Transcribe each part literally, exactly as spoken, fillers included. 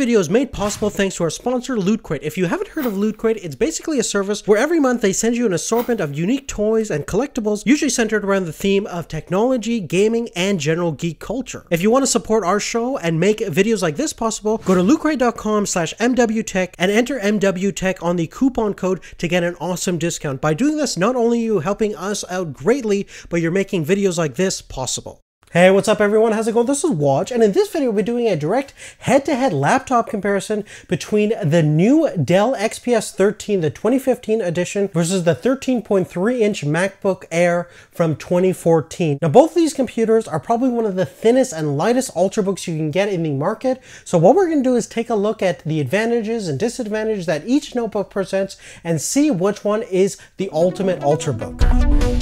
video is made possible thanks to our sponsor, LootCrate. If you haven't heard of LootCrate, it's basically a service where every month they send you an assortment of unique toys and collectibles, usually centered around the theme of technology, gaming, and general geek culture. If you want to support our show and make videos like this possible, go to lootcrate dot com slash M W tech and enter M W tech on the coupon code to get an awesome discount. By doing this, not only are you helping us out greatly, but you're making videos like this possible. Hey, what's up everyone? How's it going? This is Watch, and in this video, we'll be doing a direct head-to-head laptop comparison between the new Dell X P S thirteen, the twenty fifteen edition, versus the thirteen point three inch MacBook Air from twenty fourteen. Now, both of these computers are probably one of the thinnest and lightest Ultrabooks you can get in the market. So what we're going to do is take a look at the advantages and disadvantages that each notebook presents and see which one is the ultimate Ultrabook.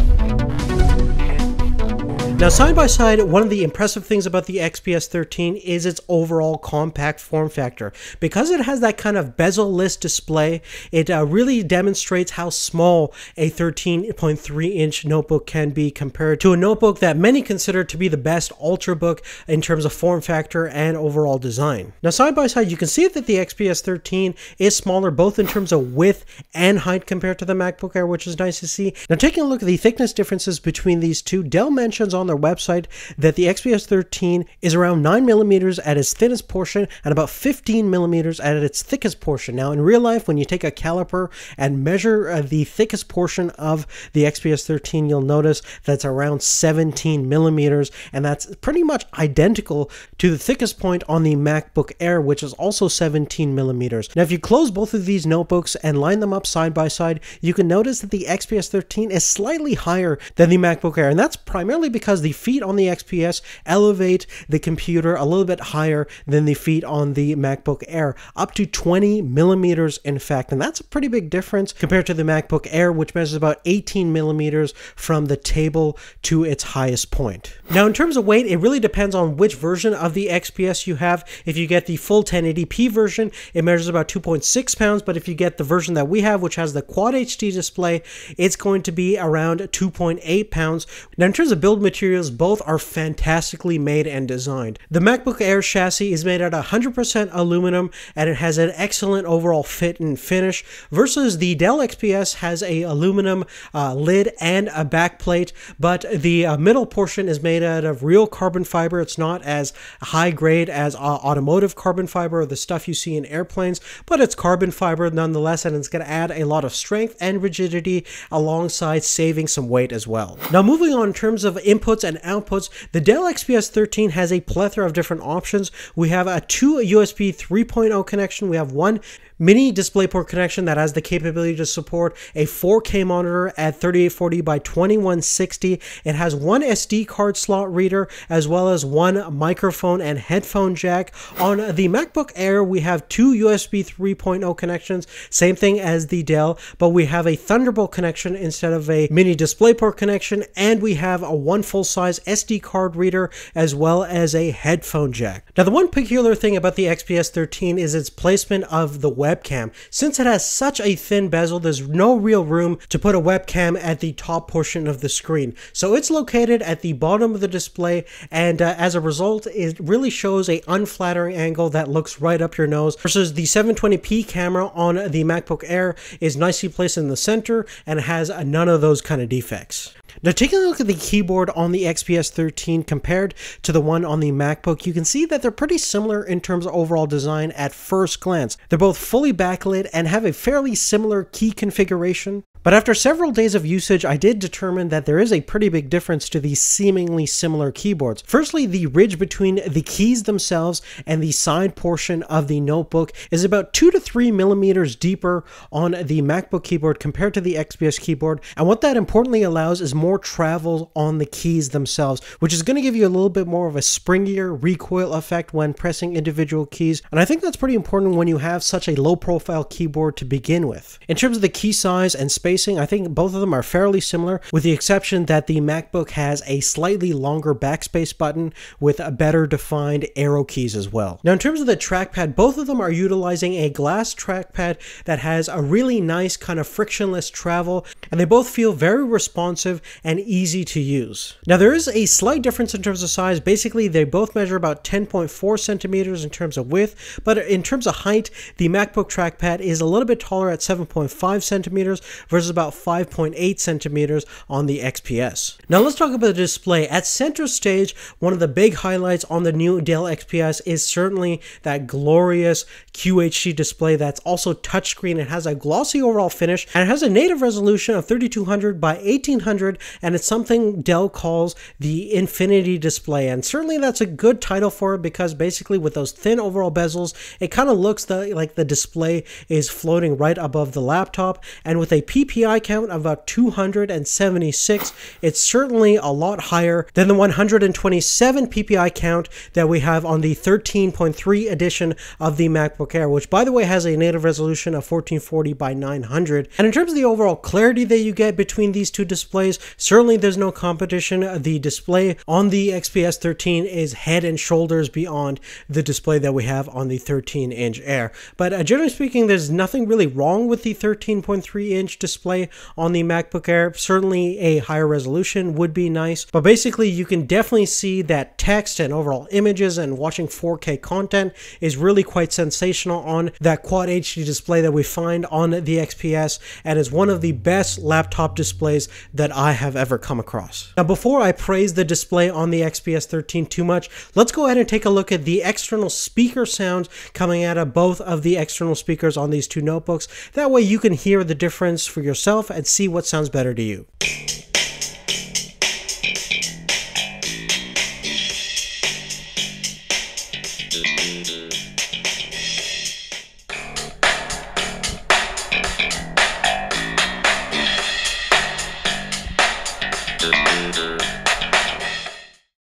Now, side by side, one of the impressive things about the X P S thirteen is its overall compact form factor. Because it has that kind of bezel-less display, it uh, really demonstrates how small a thirteen point three inch notebook can be compared to a notebook that many consider to be the best Ultrabook in terms of form factor and overall design. Now, side by side, you can see that the X P S thirteen is smaller both in terms of width and height compared to the MacBook Air, which is nice to see. Now, taking a look at the thickness differences between these two, Dell mentions on their website that the X P S thirteen is around nine millimeters at its thinnest portion and about fifteen millimeters at its thickest portion. Now, in real life, when you take a caliper and measure uh, the thickest portion of the X P S thirteen, you'll notice that's around seventeen millimeters, and that's pretty much identical to the thickest point on the MacBook Air, which is also seventeen millimeters. Now, if you close both of these notebooks and line them up side by side, you can notice that the X P S thirteen is slightly higher than the MacBook Air, and that's primarily because the feet on the X P S elevate the computer a little bit higher than the feet on the MacBook Air, up to twenty millimeters in fact, and that's a pretty big difference compared to the MacBook Air, which measures about eighteen millimeters from the table to its highest point. Now, in terms of weight, it really depends on which version of the X P S you have. If you get the full ten eighty p version, it measures about two point six pounds, but if you get the version that we have, which has the Quad H D display, it's going to be around two point eight pounds. Now, in terms of build material, both are fantastically made and designed. The MacBook Air chassis is made out of one hundred percent aluminum, and it has an excellent overall fit and finish, versus the Dell X P S has a aluminum uh, lid and a backplate, but the uh, middle portion is made out of real carbon fiber. It's not as high grade as uh, automotive carbon fiber or the stuff you see in airplanes, but it's carbon fiber nonetheless, and it's going to add a lot of strength and rigidity alongside saving some weight as well. Now, moving on in terms of inputs and outputs, the Dell X P S thirteen has a plethora of different options. We have a two U S B three point oh connection, we have one mini DisplayPort connection that has the capability to support a four K monitor at thirty-eight forty by twenty-one sixty. It has one S D card slot reader, as well as one microphone and headphone jack. On the MacBook Air, we have two U S B three point oh connections, same thing as the Dell, but we have a Thunderbolt connection instead of a mini DisplayPort connection, and we have a one full-size S D card reader, as well as a headphone jack. Now, the one peculiar thing about the X P S thirteen is its placement of the web webcam. Since it has such a thin bezel, there's no real room to put a webcam at the top portion of the screen. So it's located at the bottom of the display, and uh, as a result, it really shows a unflattering angle that looks right up your nose, versus the seven twenty p camera on the MacBook Air is nicely placed in the center and has uh, none of those kind of defects. Now, taking a look at the keyboard on the X P S thirteen compared to the one on the MacBook, you can see that they're pretty similar in terms of overall design at first glance. They're both fully backlit and have a fairly similar key configuration. But after several days of usage, I did determine that there is a pretty big difference to these seemingly similar keyboards. Firstly, the ridge between the keys themselves and the side portion of the notebook is about two to three millimeters deeper on the MacBook keyboard compared to the X P S keyboard. And what that importantly allows is more travel on the keys themselves, which is going to give you a little bit more of a springier recoil effect when pressing individual keys. And I think that's pretty important when you have such a low profile keyboard to begin with. In terms of the key size and space spacing, I think both of them are fairly similar, with the exception that the MacBook has a slightly longer backspace button with a better defined arrow keys as well. Now in terms of the trackpad, both of them are utilizing a glass trackpad that has a really nice kind of frictionless travel, and they both feel very responsive and easy to use. Now there is a slight difference in terms of size. Basically they both measure about ten point four centimeters in terms of width, but in terms of height, the MacBook trackpad is a little bit taller at seven point five centimeters versus about five point eight centimeters on the X P S. Now let's talk about the display. At center stage, one of the big highlights on the new Dell X P S is certainly that glorious Q H D display that's also touchscreen. It has a glossy overall finish and it has a native resolution of thirty-two hundred by eighteen hundred, and it's something Dell calls the infinity display, and certainly that's a good title for it because basically with those thin overall bezels, it kind of looks the, like the display is floating right above the laptop. And with a P P I count of about two hundred seventy-six, it's certainly a lot higher than the one hundred twenty-seven P P I count that we have on the thirteen point three edition of the MacBook Air, which by the way has a native resolution of fourteen forty by nine hundred. And in terms of the overall clarity that you get between these two displays, certainly there's no competition. The display on the X P S thirteen is head and shoulders beyond the display that we have on the thirteen inch Air. But uh, generally speaking, there's nothing really wrong with the thirteen point three inch display on the MacBook Air. Certainly a higher resolution would be nice, but basically you can definitely see that text and overall images and watching four K content is really quite sensational on that Quad H D display that we find on the X P S, and is one of the best laptop displays that I have ever come across. Now before I praise the display on the X P S thirteen too much, let's go ahead and take a look at the external speaker sounds coming out of both of the external speakers on these two notebooks. That way you can hear the difference for yourself and see what sounds better to you.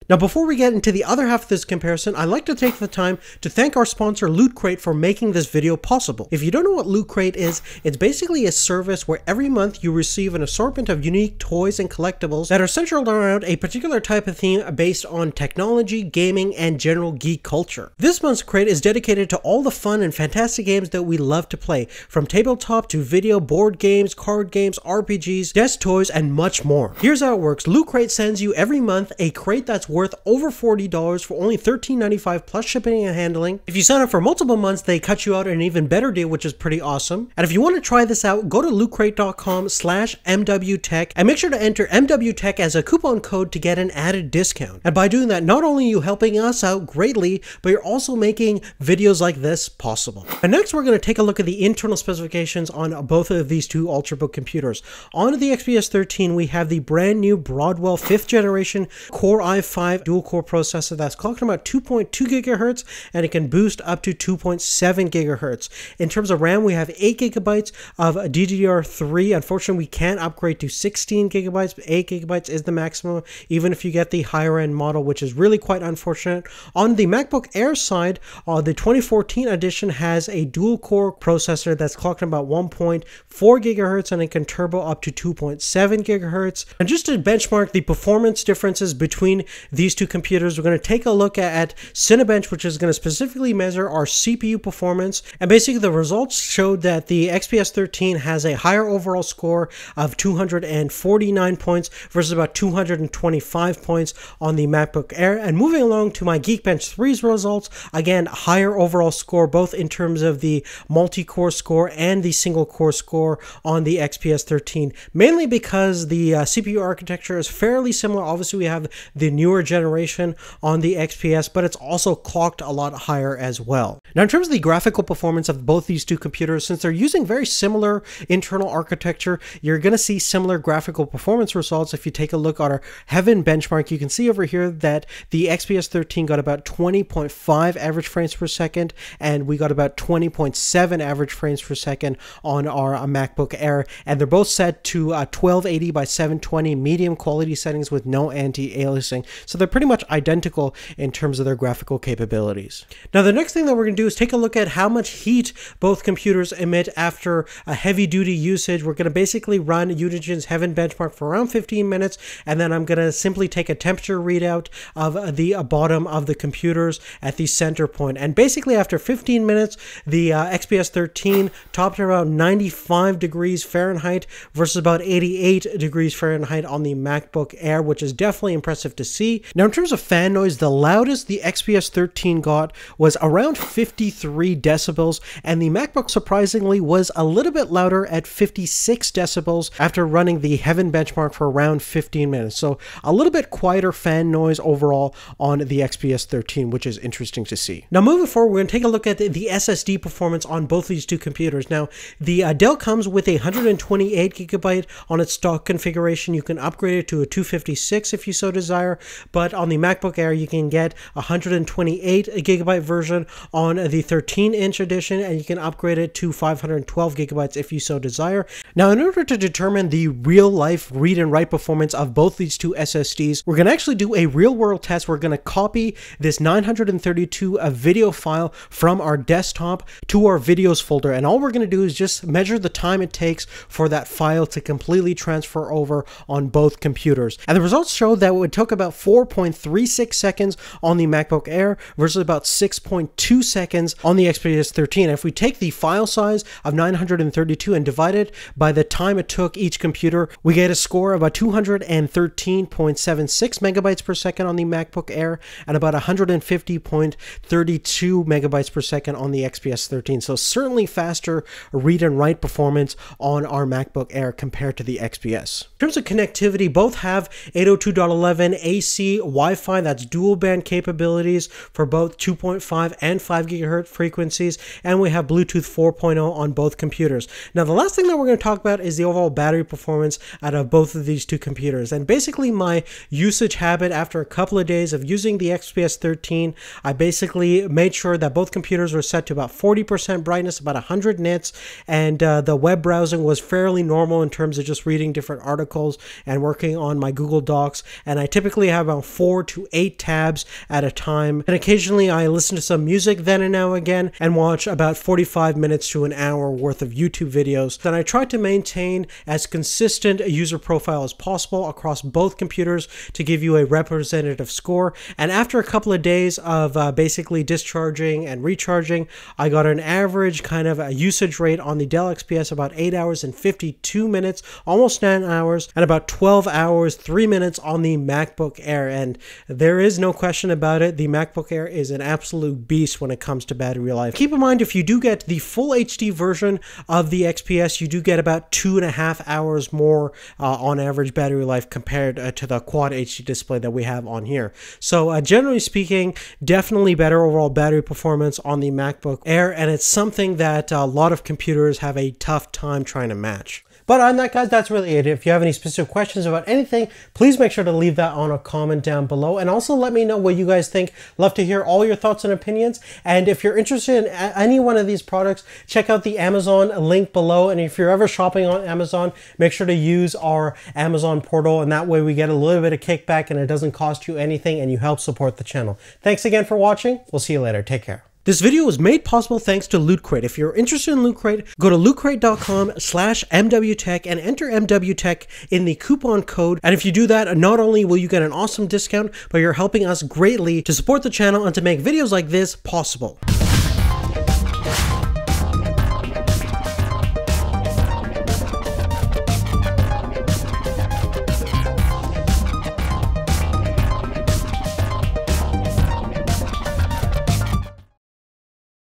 Now, before we get into the other half of this comparison, I'd like to take the time to thank our sponsor, LootCrate, for making this video possible. If you don't know what LootCrate is, it's basically a service where every month you receive an assortment of unique toys and collectibles that are centered around a particular type of theme based on technology, gaming, and general geek culture. This month's crate is dedicated to all the fun and fantastic games that we love to play, from tabletop to video, board games, card games, R P Gs, desk toys, and much more. Here's how it works. LootCrate sends you every month a crate that's worth over forty dollars for only thirteen ninety-five plus shipping and handling. If you sign up for multiple months, they cut you out an even better deal, which is pretty awesome. And if you want to try this out, go to lootcrate dot com slash M W tech and make sure to enter M W tech as a coupon code to get an added discount. And by doing that, not only are you helping us out greatly, but you're also making videos like this possible. And next, we're going to take a look at the internal specifications on both of these two Ultrabook computers. On the X P S thirteen, we have the brand new Broadwell fifth generation Core i five dual core processor that's clocking about two point two gigahertz, and it can boost up to two point seven gigahertz. In terms of RAM, we have eight gigabytes of D D R three. Unfortunately, we can't upgrade to sixteen gigabytes, but eight gigabytes is the maximum, even if you get the higher end model, which is really quite unfortunate. On the MacBook Air side, uh, the twenty fourteen edition has a dual core processor that's clocking about one point four gigahertz, and it can turbo up to two point seven gigahertz. And just to benchmark the performance differences between these two computers, we're going to take a look at Cinebench, which is going to specifically measure our C P U performance. And basically the results showed that the X P S thirteen has a higher overall score of two hundred forty-nine points versus about two hundred twenty-five points on the MacBook Air. And moving along to my Geekbench three's results, again, higher overall score, both in terms of the multi-core score and the single core score on the X P S thirteen, mainly because the uh, C P U architecture is fairly similar. Obviously we have the new generation on the X P S, but it's also clocked a lot higher as well. Now in terms of the graphical performance of both these two computers, since they're using very similar internal architecture, you're going to see similar graphical performance results. If you take a look at our Heaven benchmark, you can see over here that the X P S thirteen got about twenty point five average frames per second, and we got about twenty point seven average frames per second on our MacBook Air, and they're both set to uh, twelve eighty by seven twenty medium quality settings with no anti-aliasing. So So they're pretty much identical in terms of their graphical capabilities. Now, the next thing that we're going to do is take a look at how much heat both computers emit after a heavy duty usage. We're going to basically run Unigine's Heaven benchmark for around fifteen minutes, and then I'm going to simply take a temperature readout of the bottom of the computers at the center point. And basically after fifteen minutes, the uh, X P S thirteen topped around ninety-five degrees Fahrenheit versus about eighty-eight degrees Fahrenheit on the MacBook Air, which is definitely impressive to see. Now, in terms of fan noise, the loudest the X P S thirteen got was around fifty-three decibels, and the MacBook surprisingly was a little bit louder at fifty-six decibels after running the Heaven benchmark for around fifteen minutes. So a little bit quieter fan noise overall on the X P S thirteen, which is interesting to see. Now, moving forward, we're going to take a look at the, the S S D performance on both these two computers. Now, the uh, Dell comes with a one hundred twenty-eight gigabyte on its stock configuration. You can upgrade it to a two fifty-six if you so desire, but on the MacBook Air, you can get a one hundred twenty-eight gigabyte version on the thirteen inch edition, and you can upgrade it to five hundred twelve gigabytes if you so desire. Now, in order to determine the real life read and write performance of both these two S S Ds, we're going to actually do a real world test. We're going to copy this nine hundred thirty-two a video file from our desktop to our videos folder, and all we're going to do is just measure the time it takes for that file to completely transfer over on both computers. And the results show that it took about four point three six seconds on the MacBook Air versus about six point two seconds on the X P S thirteen. If we take the file size of nine hundred thirty-two and divide it by the time it took each computer, we get a score of about two hundred thirteen point seven six megabytes per second on the MacBook Air and about one hundred fifty point three two megabytes per second on the X P S thirteen. So certainly faster read and write performance on our MacBook Air compared to the X P S. In terms of connectivity, both have eight oh two dot eleven A C Wi-Fi. That's dual band capabilities for both two point five and five gigahertz frequencies, and we have Bluetooth four point oh on both computers. Now, the last thing that we're going to talk about is the overall battery performance out of both of these two computers. And basically my usage habit after a couple of days of using the X P S thirteen, I basically made sure that both computers were set to about forty percent brightness, about one hundred nits, and uh, the web browsing was fairly normal in terms of just reading different articles and working on my Google Docs. And I typically have about four to eight tabs at a time, and occasionally I listen to some music then and now again and watch about forty-five minutes to an hour worth of YouTube videos. Then I try to maintain as consistent a user profile as possible across both computers to give you a representative score. And after a couple of days of uh, basically discharging and recharging, I got an average kind of a usage rate on the Dell X P S about eight hours and fifty-two minutes, almost nine hours, and about twelve hours three minutes on the MacBook Air. And there is no question about it, the MacBook Air is an absolute beast when it comes to battery life. Keep in mind, if you do get the full H D version of the X P S, you do get about two and a half hours more uh, on average battery life compared uh, to the quad H D display that we have on here. So uh, generally speaking, definitely better overall battery performance on the MacBook Air, and it's something that a lot of computers have a tough time trying to match. But on that, guys, that's really it. If you have any specific questions about anything, please make sure to leave that on a comment down below. And also let me know what you guys think. Love to hear all your thoughts and opinions. And if you're interested in any one of these products, check out the Amazon link below. And if you're ever shopping on Amazon, make sure to use our Amazon portal. And that way we get a little bit of kickback and it doesn't cost you anything and you help support the channel. Thanks again for watching. We'll see you later. Take care. This video was made possible thanks to LootCrate. If you're interested in LootCrate, go to loot crate dot com slash M W tech and enter M W tech in the coupon code. And if you do that, not only will you get an awesome discount, but you're helping us greatly to support the channel and to make videos like this possible.